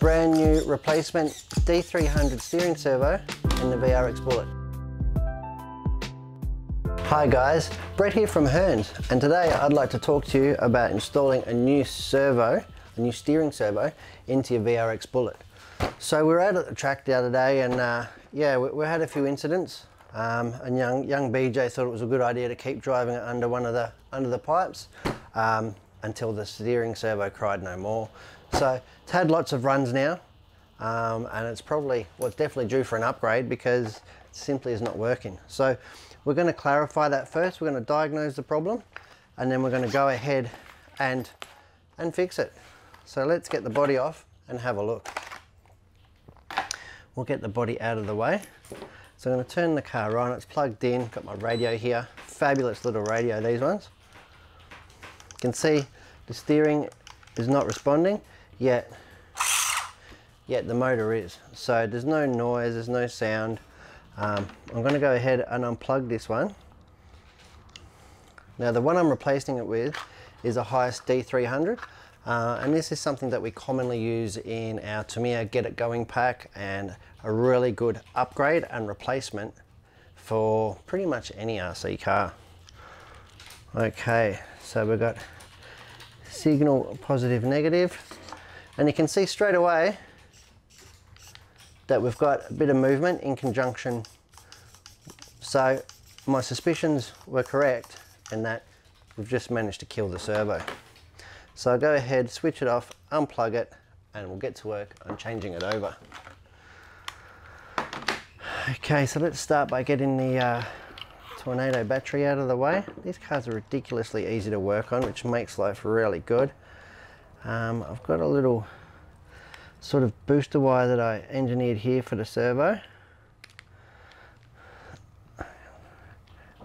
Brand new replacement D300 steering servo in the VRX Bullet. Hi guys, Brett here from Hearns, and today I'd like to talk to you about installing a new steering servo into your VRX Bullet. So we were out at the track the other day and we had a few incidents. And young BJ thought it was a good idea to keep driving it under one of the pipes until the steering servo cried no more. So it's had lots of runs now, and it's probably, well, it's definitely due for an upgrade because it simply is not working. So we're going to clarify that first. We're going to diagnose the problem, and then we're going to go ahead and fix it. So let's get the body off and have a look. We'll get the body out of the way. So I'm going to turn the car on, it's plugged in, got my radio here, fabulous little radio these ones. You can see the steering is not responding, yet the motor is. So there's no noise, there's no sound. I'm going to go ahead and unplug this one. Now the one I'm replacing it with is a Hitec D300. And this is something that we commonly use in our Tamiya Get It Going pack, and a really good upgrade and replacement for pretty much any RC car. Okay, so we've got signal positive, negative, and you can see straight away that we've got a bit of movement in conjunction. So my suspicions were correct in that we've just managed to kill the servo. So I'll go ahead, switch it off, unplug it, and we'll get to work on changing it over. Okay, so let's start by getting the Tornado battery out of the way. These cars are ridiculously easy to work on, which makes life really good. I've got a little sort of booster wire that I engineered here for the servo. I'm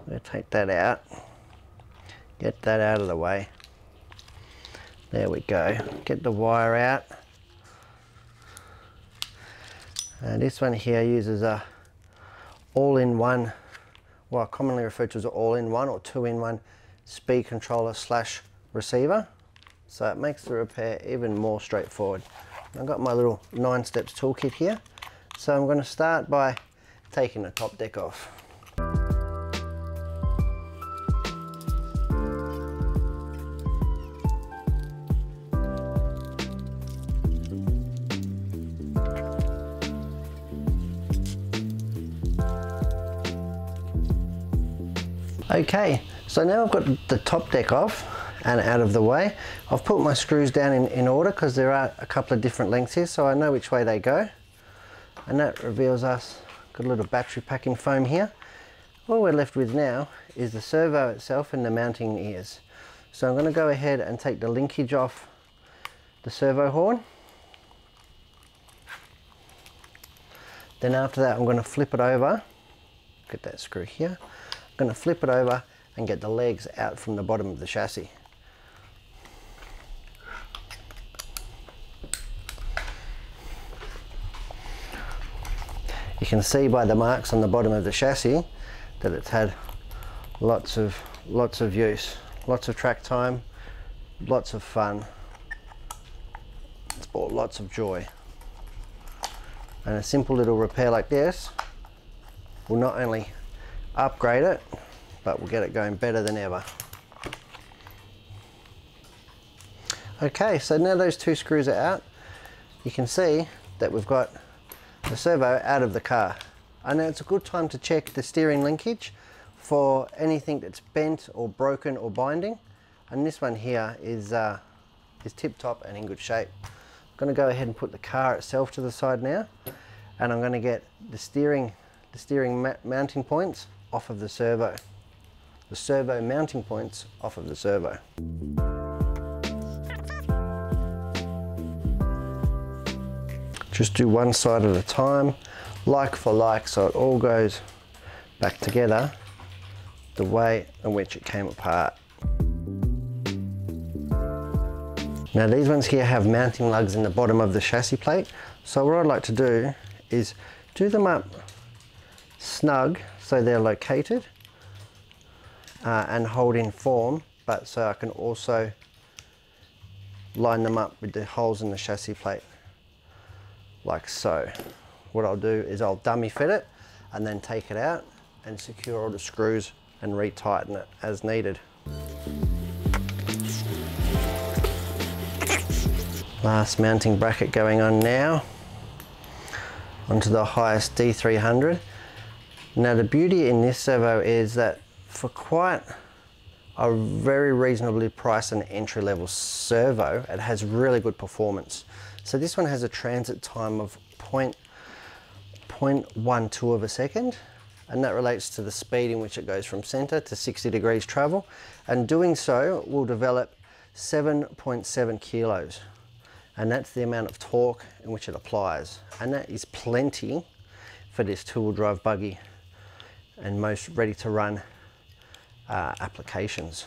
going to take that out, get that out of the way. There we go, get the wire out. And this one here uses a all-in-one, well, commonly referred to as an all-in-one or two-in-one speed controller / receiver. So it makes the repair even more straightforward. I've got my little NineSteps toolkit here. So I'm going to start by taking the top deck off. Okay, so now I've got the top deck off and out of the way. I've put my screws down in order because there are a couple of different lengths here, so I know which way they go. And that reveals us, got a little battery packing foam here. All we're left with now is the servo itself and the mounting ears. So I'm going to go ahead and take the linkage off the servo horn. Then after that I'm going to flip it over, get that screw here. I'm going to flip it over and get the legs out from the bottom of the chassis. You can see by the marks on the bottom of the chassis that it's had lots of use, lots of track time, lots of fun. It's brought lots of joy. And a simple little repair like this will not only upgrade it, but we'll get it going better than ever. Okay, so now those two screws are out. You can see that we've got the servo out of the car. And now it's a good time to check the steering linkage for anything that's bent or broken or binding. And this one here is tip-top and in good shape. I'm going to go ahead and put the car itself to the side now, and I'm going to get the steering mounting points off of the servo mounting points off of the servo. Just do one side at a time, like for like, so it all goes back together the way in which it came apart. Now these ones here have mounting lugs in the bottom of the chassis plate, so what I'd like to do is do them up snug so they're located and hold in form, but so I can also line them up with the holes in the chassis plate. like so. What I'll do is I'll dummy fit it and then take it out and secure all the screws and retighten it as needed. Last mounting bracket going on now, onto the highest D300. Now the beauty in this servo is that for quite a very reasonably priced and entry-level servo, it has really good performance. So this one has a transit time of 0.12 of a second, and that relates to the speed in which it goes from center to 60 degrees travel, and doing so will develop 7.7 kilos, and that's the amount of torque in which it applies, and that is plenty for this two-wheel drive buggy and most ready-to-run applications.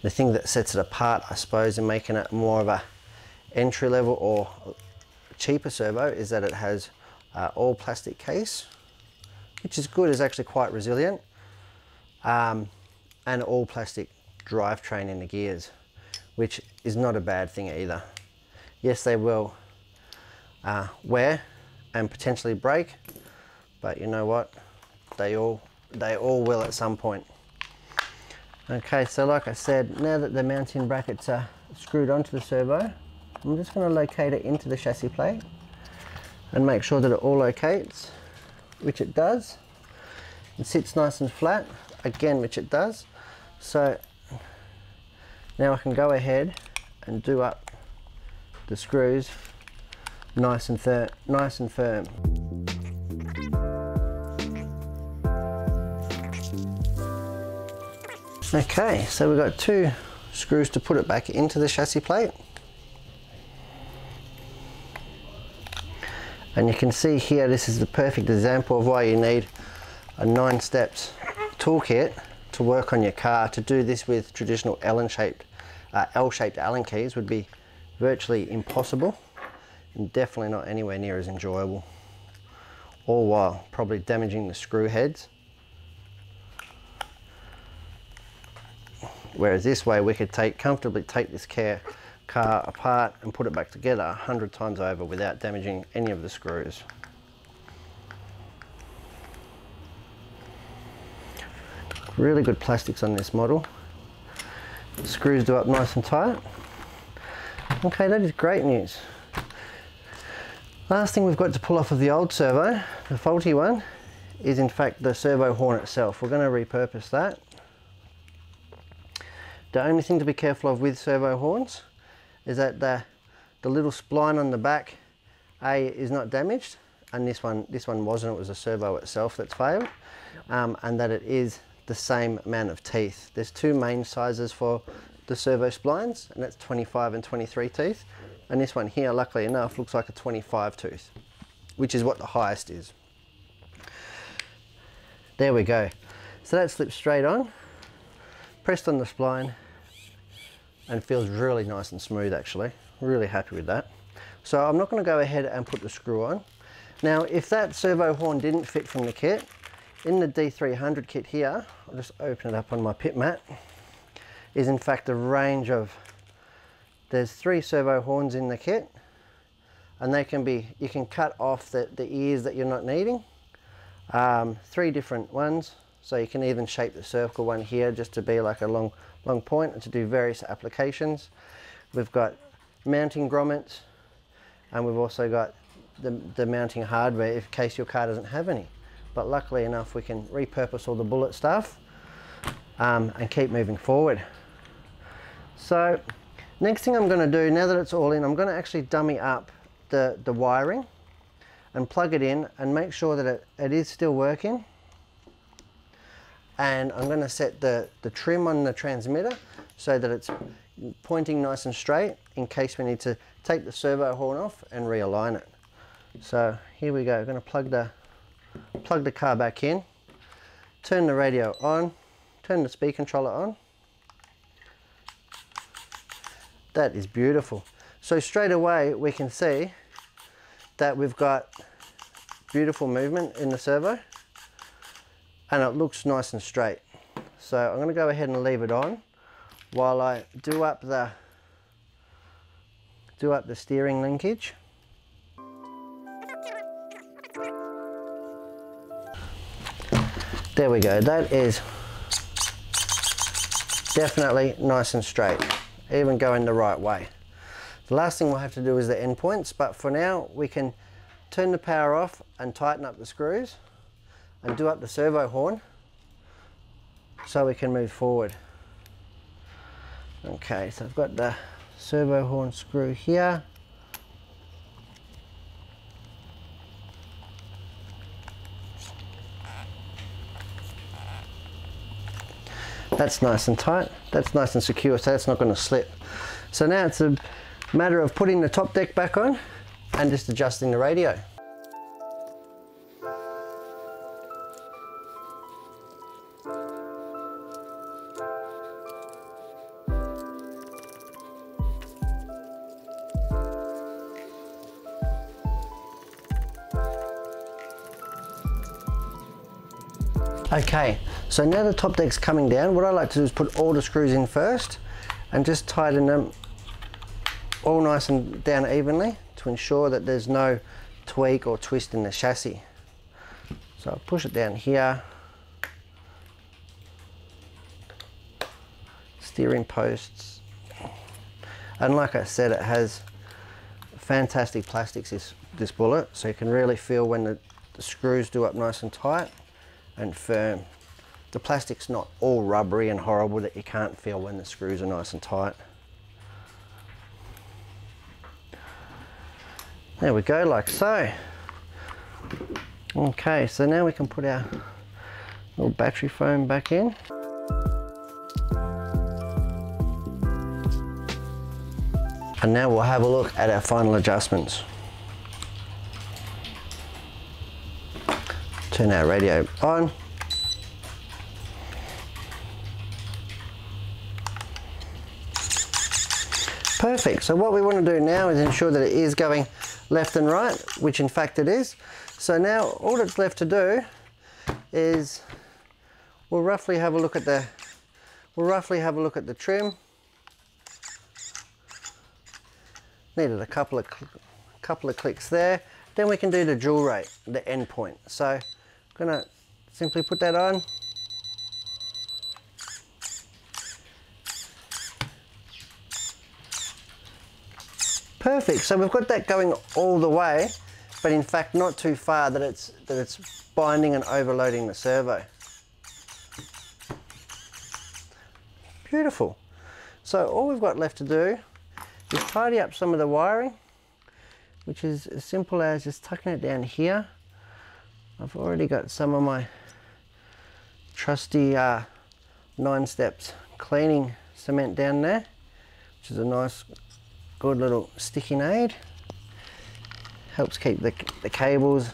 The thing that sets it apart, I suppose, in making it more of a entry level or cheaper servo is that it has all plastic case, which is good, is actually quite resilient, and all plastic drivetrain in the gears, which is not a bad thing either. Yes, they will wear and potentially break, but you know what, they all will at some point. Okay, so like I said, now that the mounting brackets are screwed onto the servo, I'm just going to locate it into the chassis plate and make sure that it all locates, which it does. It sits nice and flat, again, which it does. So now I can go ahead and do up the screws nice and firm. Okay, so we've got two screws to put it back into the chassis plate. And you can see here, this is the perfect example of why you need a NineSteps toolkit to work on your car. To do this with traditional L-shaped Allen keys would be virtually impossible and definitely not anywhere near as enjoyable. All while probably damaging the screw heads. Whereas this way we could comfortably take this car apart and put it back together 100 times over without damaging any of the screws. Really good plastics on this model. The screws do up nice and tight. Okay, that is great news. Last thing we've got to pull off of the old servo, the faulty one, is in fact the servo horn itself. We're going to repurpose that. The only thing to be careful of with servo horns is that the little spline on the back is not damaged, and this one wasn't. It was the servo itself that's failed, and that it is the same amount of teeth. There's two main sizes for the servo splines, and that's 25 and 23 teeth, and this one here, luckily enough, looks like a 25 tooth, which is what the highest is. There we go. So that slips straight on, pressed on the spline, and feels really nice and smooth actually. Really happy with that. So I'm not going to go ahead and put the screw on. Now if that servo horn didn't fit from the kit, in the D300 kit here, I'll just open it up on my pit mat, is in fact a range of, there's 3 servo horns in the kit, and they can be, you can cut off the ears that you're not needing, 3 different ones. So you can even shape the circle one here just to be like a long point and to do various applications. We've got mounting grommets, and we've also got the mounting hardware in case your car doesn't have any. But luckily enough, we can repurpose all the Bullet stuff and keep moving forward. So next thing I'm going to do, now that it's all in, I'm going to actually dummy up the wiring and plug it in and make sure that it is still working. And I'm going to set the trim on the transmitter so that it's pointing nice and straight in case we need to take the servo horn off and realign it. So here we go, we're going to plug the car back in, turn the radio on, turn the speed controller on. That is beautiful. So straight away we can see that we've got beautiful movement in the servo, and it looks nice and straight. So I'm going to go ahead and leave it on while I do up the do up the steering linkage. There we go, that is definitely nice and straight, even going the right way. The last thing we'll have to do is the end points, but for now we can turn the power off and tighten up the screws and do up the servo horn so we can move forward. Okay, so I've got the servo horn screw here. That's nice and tight, that's nice and secure, so that's not going to slip. So now it's a matter of putting the top deck back on and just adjusting the radio. Okay, so now the top deck's coming down, what I like to do is put all the screws in first and just tighten them all nice and down evenly to ensure that there's no tweak or twist in the chassis. So I'll push it down here, steering posts, and like I said, it has fantastic plastics, this Bullet, so you can really feel when the screws do up nice and tight and firm. The plastic's not all rubbery and horrible that you can't feel when the screws are nice and tight. There we go, like so. Okay, so now we can put our little battery foam back in. And now we'll have a look at our final adjustments. Turn our radio on. Perfect, so what we want to do now is ensure that it is going left and right, which in fact it is. So now all that's left to do is we'll roughly have a look at the trim. Needed a couple of clicks there. Then we can do the jewel rate, the end point. So I'm going to simply put that on. Perfect, so we've got that going all the way, but in fact not too far that it's binding and overloading the servo. Beautiful. So all we've got left to do is tidy up some of the wiring, which is as simple as just tucking it down here. I've already got some of my trusty NineSteps cleaning cement down there, which is a nice, good little sticking aid. Helps keep the cables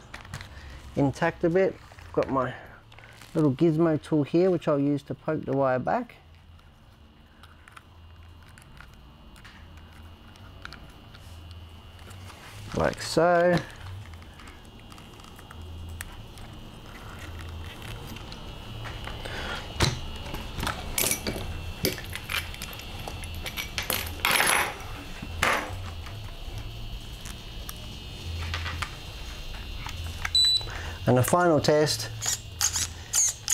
intact a bit. I've got my little gizmo tool here, which I'll use to poke the wire back. Like so. And a final test,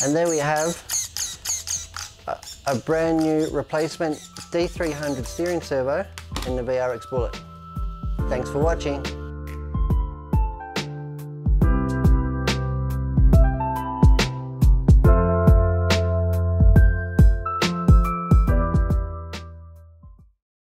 and there we have a brand new replacement D300 steering servo in the VRX Bullet. Thanks for watching.